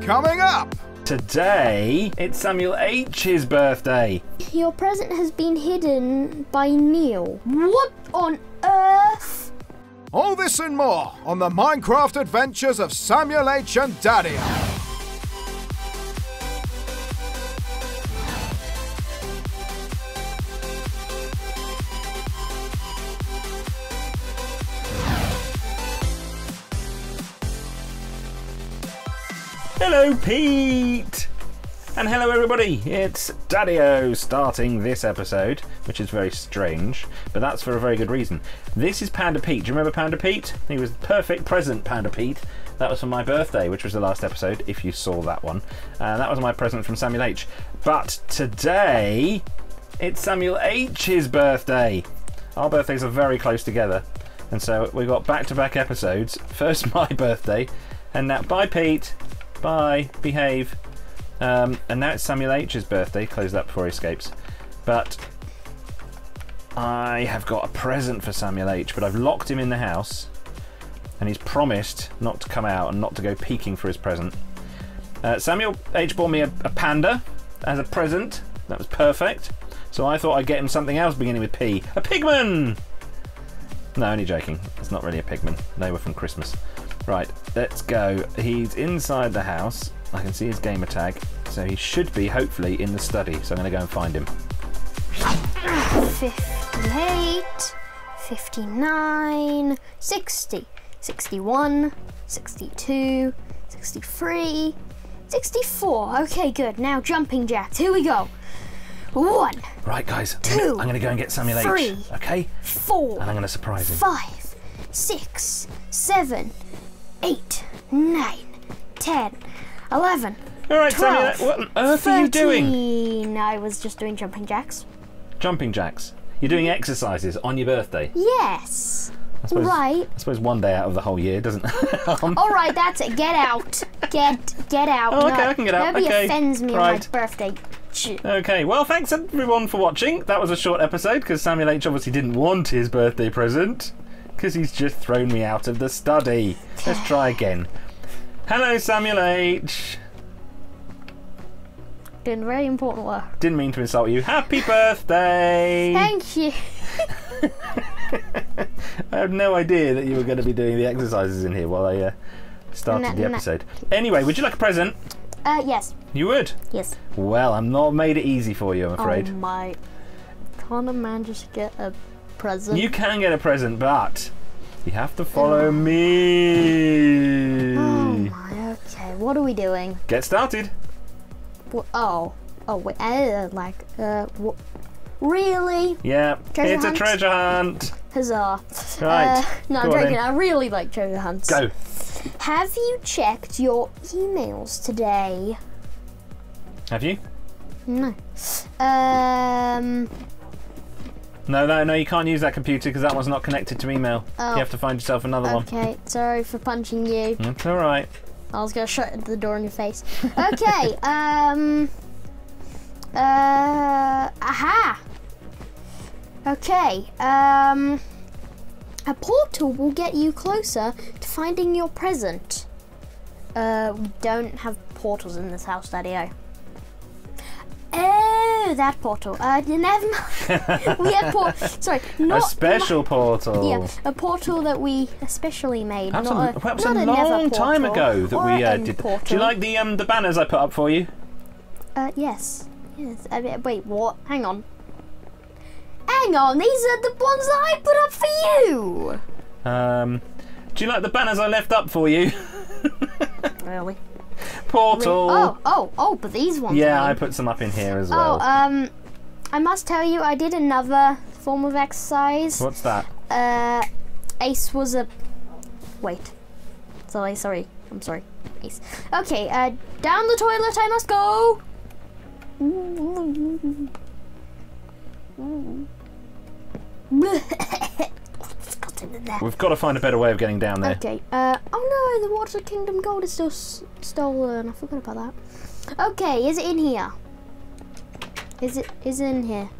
Coming up! Today, it's Samuel H's birthday. Your present has been hidden by Neil. What on earth? All this and more on the Minecraft adventures of Samuel H and Daddio. Hello Pete! And hello everybody, it's Daddio starting this episode, which is very strange, but that's for a very good reason. This is Panda Pete. Do you remember Panda Pete? He was the perfect present, Panda Pete. That was for my birthday, which was the last episode, if you saw that one. That was my present from Samuel H. But today, it's Samuel H's birthday. Our birthdays are very close together, and so we've got back-to-back episodes. First my birthday, and now bye Pete! Bye, behave. And now it's Samuel H's birthday. Close that before he escapes. But I have got a present for Samuel H, but I've locked him in the house and he's promised not to come out and not to go peeking for his present. Samuel H bought me a panda as a present. That was perfect. So I thought I'd get him something else beginning with P. A pigman! No, only joking. It's not really a pigman. They were from Christmas. Right, let's go. He's inside the house. I can see his gamer tag. So he should be, hopefully, in the study. So I'm going to go and find him. 58, 59, 60, 61, 62, 63, 64. Okay, good. Now jumping jacks. Here we go. 1. Right, guys. 2. I'm going to go and get Samuel H. 3. Okay? 4. And I'm going to surprise him. 5, 6, 7. 8, 9, 10, 11. All right, 12, Samuel, what on earth 13, are you doing? I was just doing jumping jacks. Jumping jacks. You're doing exercises on your birthday. Yes. I suppose, right. I suppose one day out of the whole year doesn't. All right, that's it. Get out. Get out. Oh, okay, no, I can get out. Nobody offends me right. On my birthday. Okay, well, thanks everyone for watching. That was a short episode because Samuel H obviously didn't want his birthday present. Because he's just thrown me out of the study. Let's try again. Hello, Samuel H. Doing very important work. Didn't mean to insult you. Happy birthday! Thank you. I had no idea that you were going to be doing the exercises in here while I started the episode. Anyway, would you like a present? Yes. You would? Yes. Well, I've not made it easy for you, I'm afraid. Oh my! Can't a man just get a present? You can get a present, but you have to follow me. Oh my, okay. What are we doing? Get started. Well, oh, wait, really? Yeah, it's a treasure hunt. Huzzah. Right. No, I'm joking. I really like treasure hunts. Go. Have you checked your emails today? Have you? No. No, you can't use that computer because that one's not connected to email. Oh. You have to find yourself another one. Okay, sorry for punching you. That's alright. I was going to shut the door in your face. Okay, aha! Okay, a portal will get you closer to finding your present. We don't have portals in this house, Daddio. That portal. Never mind. We had sorry, not a special portal. Yeah, a portal that we especially made. That's not a, perhaps not a long time ago that we did. Portal. Do you like the banners I put up for you? Yes. Yes. Wait, what? Hang on. Hang on. These are the ones that I put up for you. Do you like the banners I left up for you? Really? Portal. Oh, but these ones. Yeah, I put some up in here as well. I must tell you, I did another form of exercise. What's that? Ace was a. Wait. I'm sorry. Ace. Okay. Down the toilet I must go. We've got to find a better way of getting down there. Okay. Oh no, the Water Kingdom gold is still stolen. I forgot about that. Okay, is it in here? Is it in here?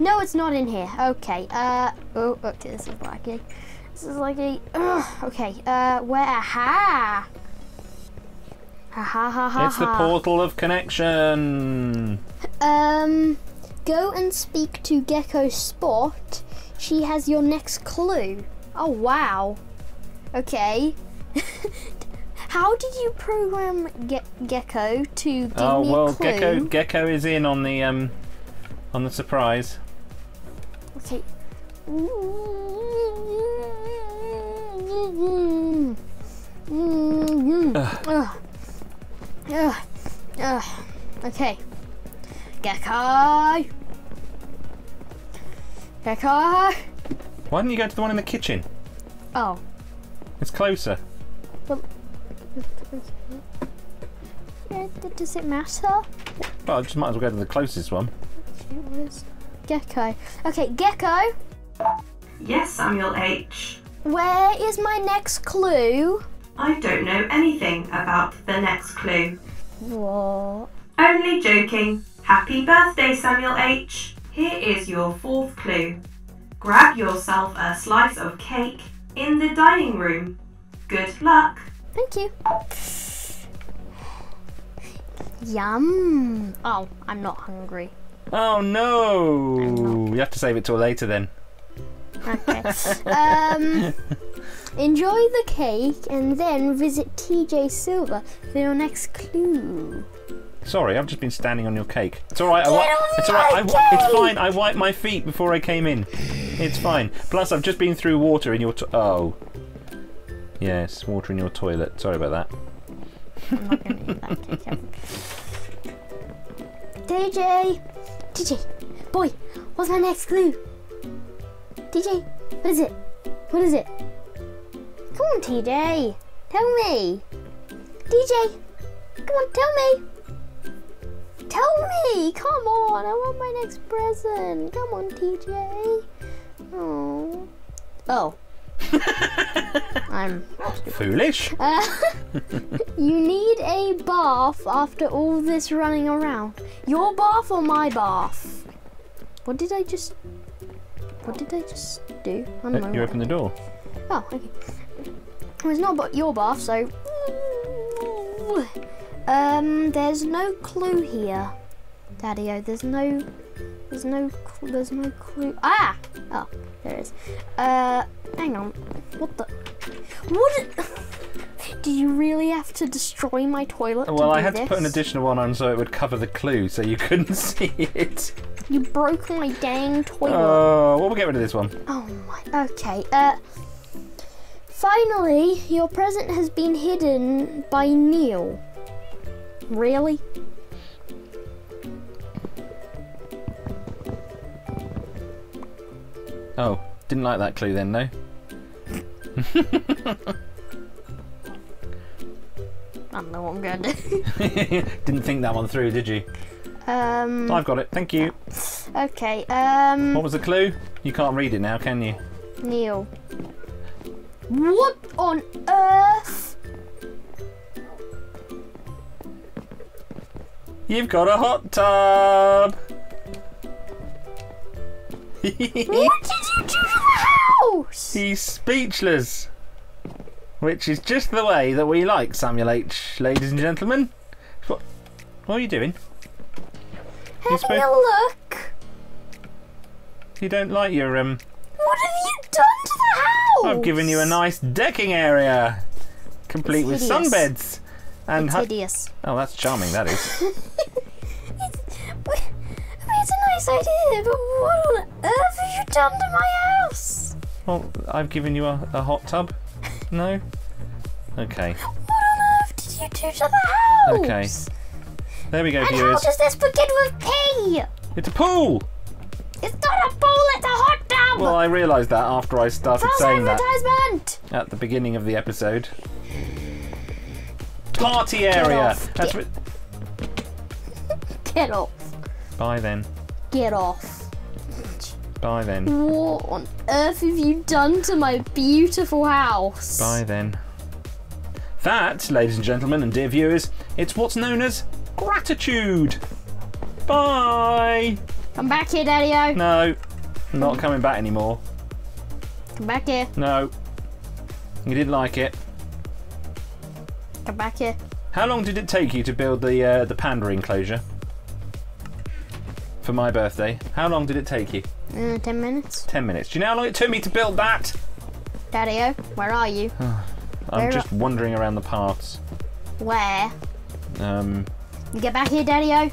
No, it's not in here. Okay. Oh, okay, this is wacky. This is like a okay. Where? Aha! Ha ha ha ha. It's the portal of connection. Go and speak to Gecko Spot. She has your next clue. Oh wow. Okay. How did you program Gecko to give me a clue? Gecko is in on the surprise. Okay. Okay. Gecko. Gecko. Why didn't you go to the one in the kitchen? Oh. It's closer. Well, does it matter? Well, I just might as well go to the closest one. Gecko. Okay, Gecko. Yes, Samuel H. Where is my next clue? I don't know anything about the next clue. What? Only joking. Happy birthday, Samuel H. Here is your fourth clue. Grab yourself a slice of cake in the dining room. Good luck. Thank you. Yum. Oh, I'm not hungry. Oh no. You have to save it till later then. Okay. Enjoy the cake and then visit TJ Silver for your next clue. Sorry, I've just been standing on your cake. It's all right. It's fine. I wiped my feet before I came in. It's fine. Plus, I've just been through water in your yes, water in your toilet. Sorry about that. I'm not going to eat that cake ever. TJ, boy, what's my next clue? TJ, what is it? What is it? Come on, TJ, tell me. TJ, come on, tell me. Tell me, come on, I want my next present. Come on, TJ. Oh. Oh. I'm foolish. You need a bath after all this running around. Your bath or my bath? What did I just do? I don't know. You opened the door. Oh, okay. Well, it's not your bath, so. There's no clue here, Daddio. There's no clue. Ah! Oh, there is. Hang on. What the? What? Do you really have to destroy my toilet? Well, I had to put an additional one on so it would cover the clue, so you couldn't see it. You broke my dang toilet. Oh, we'll get rid of this one. Oh my. Okay. Finally, your present has been hidden by Neil. Really? Oh, didn't like that clue then, no? I don't know what I'm going to do. Didn't think that one through, did you? I've got it, thank you. Okay, what was the clue? You can't read it now, can you? Neil. What on earth? You've got a hot tub! What did you do to the house? He's speechless. Which is just the way that we like, Samuel H, ladies and gentlemen. What are you doing? Having a look. You don't like your What have you done to the house? I've given you a nice decking area. Complete with sunbeds. And it's hideous. Oh, that's charming, that is. It's a nice idea, but what on earth have you done to my house? Well, I've given you a hot tub. No? Okay. What on earth did you do to the house? Okay. There we go, and viewers. How does this begin with P? It's a pool! It's not a pool, it's a hot tub! Well, I realised that after I started saying that. Advertisement! At the beginning of the episode. Party area. That's what. Get off. Bye then. Get off. Bye then. What on earth have you done to my beautiful house? Bye then. That, ladies and gentlemen and dear viewers, it's what's known as gratitude. Bye. Come back here, Daddio. No, I'm not coming back anymore. Come back here. No, you didn't like it. Come back here. How long did it take you to build the panda enclosure? For my birthday. How long did it take you? 10 minutes. 10 minutes. Do you know how long it took me to build that? Daddio, where are you? I'm just wandering around the paths. Where? Get back here, Daddio.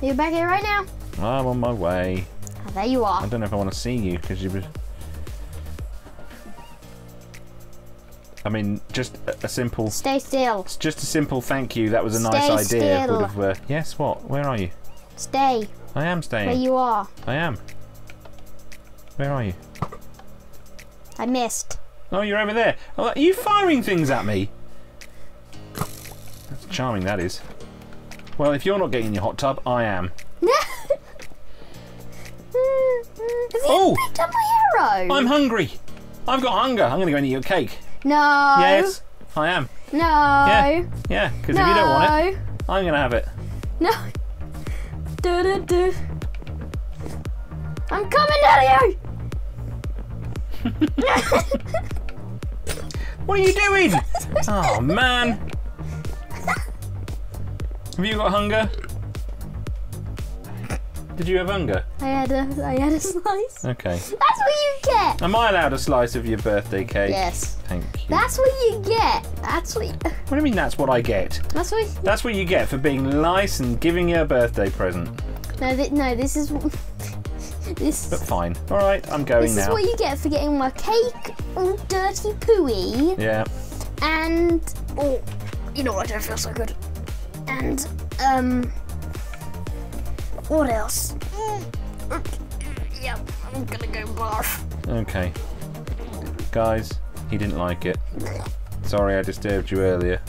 You're back here right now. I'm on my way. Oh, there you are. I don't know if I want to see you because you were... I mean, just a simple... Stay still. Just a simple thank you. That was a nice idea. Would have, yes, what? Where are you? Stay. I am staying. Where you are. I am. Where are you? I missed. Oh, you're over there. Oh, are you firing things at me? That's charming, that is. Well, if you're not getting your hot tub, I am. Have you picked up my arrow? I'm hungry. I've got hunger. I'm going to go and eat your cake. No. Yes, I am. No. Yeah, because if you don't want it, I'm going to have it. No. I'm coming, Daddio! What are you doing? Oh, man. Have you got hunger? Did you have hunger? I had a slice. Okay. That's what you get. Am I allowed a slice of your birthday cake? Yes. Thank you. That's what you get. That's what. What do you mean? That's what I get. That's what. That's what you get for being nice and giving you a birthday present. No, no. This is. This. But fine. All right, I'm going now. This is what you get for getting my cake all dirty, pooey. Yeah. And oh, you know what? I don't feel so good. And what else? Yeah, I'm gonna go barf. Okay. Guys, he didn't like it. Sorry I disturbed you earlier.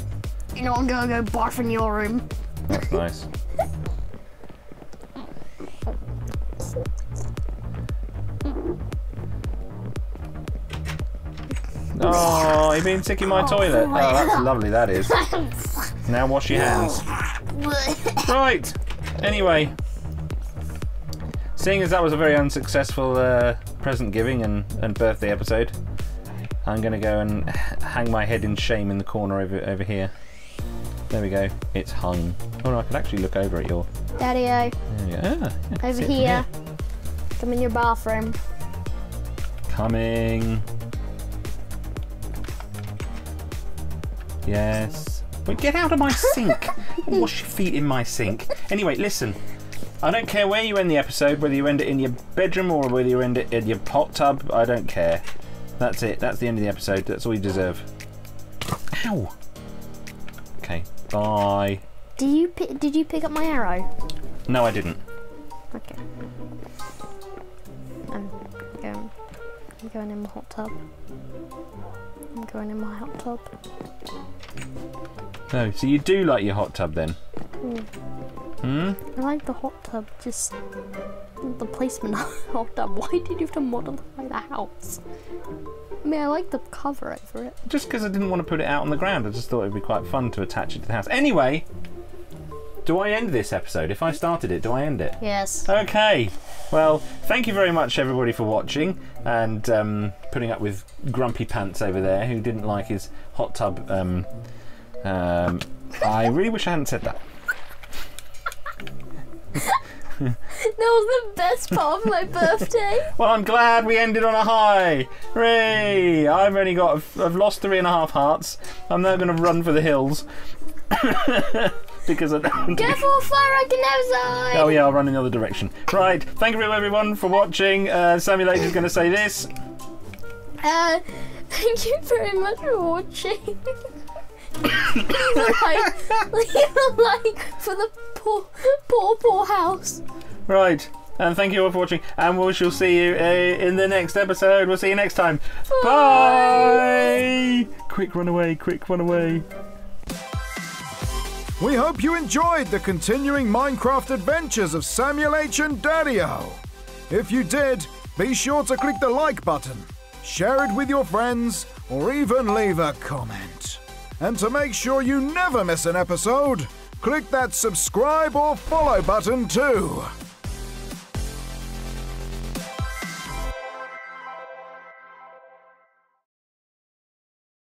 You know, I'm gonna go barf in your room. That's nice. Oh, you're being sick in my toilet. Oh, that's lovely, that is. Now wash your hands. Right. Anyway, seeing as that was a very unsuccessful present giving and birthday episode, I'm going to go and hang my head in shame in the corner over here. There we go. It's hung. Oh, no, I could actually look over at your... Daddio. There we go. Ah, yeah, over here. Come in your bathroom. Coming. Yes. Well, get out of my sink. Wash your feet in my sink. Anyway, listen. I don't care where you end the episode, whether you end it in your bedroom or whether you end it in your hot tub. I don't care. That's it. That's the end of the episode. That's all you deserve. Ow. Okay. Bye. Did you pick up my arrow? No, I didn't. Okay. I'm going in my hot tub. I'm going in my hot tub. Oh, so you do like your hot tub then? Mm. I like the hot tub, just the placement of the hot tub. Why did you have to modify the house? I mean, I like the cover over it. Just because I didn't want to put it out on the ground. I just thought it would be quite fun to attach it to the house. Anyway, do I end this episode? If I started it, do I end it? Yes. Okay. Well, thank you very much, everybody, for watching and putting up with Grumpy Pants over there, who didn't like his hot tub. I really wish I hadn't said that. That was the best part of my birthday. Well, I'm glad we ended on a high. Hooray! I've lost 3.5 hearts. I'm now going to run for the hills. Because I don't... Go for a fire, I can outside! Oh yeah, I'll run in the other direction. Right, thank you everyone for watching. Samuel H is going to say this. Thank you very much for watching. Leave a like for the poor house. Right, and thank you all for watching, and we shall see you in the next episode. We'll see you next time. Bye! Quick run away, quick run away. We hope you enjoyed the continuing Minecraft adventures of Samuel H and Daddio. If you did, be sure to click the like button, share it with your friends, or even leave a comment. And to make sure you never miss an episode, click that subscribe or follow button too.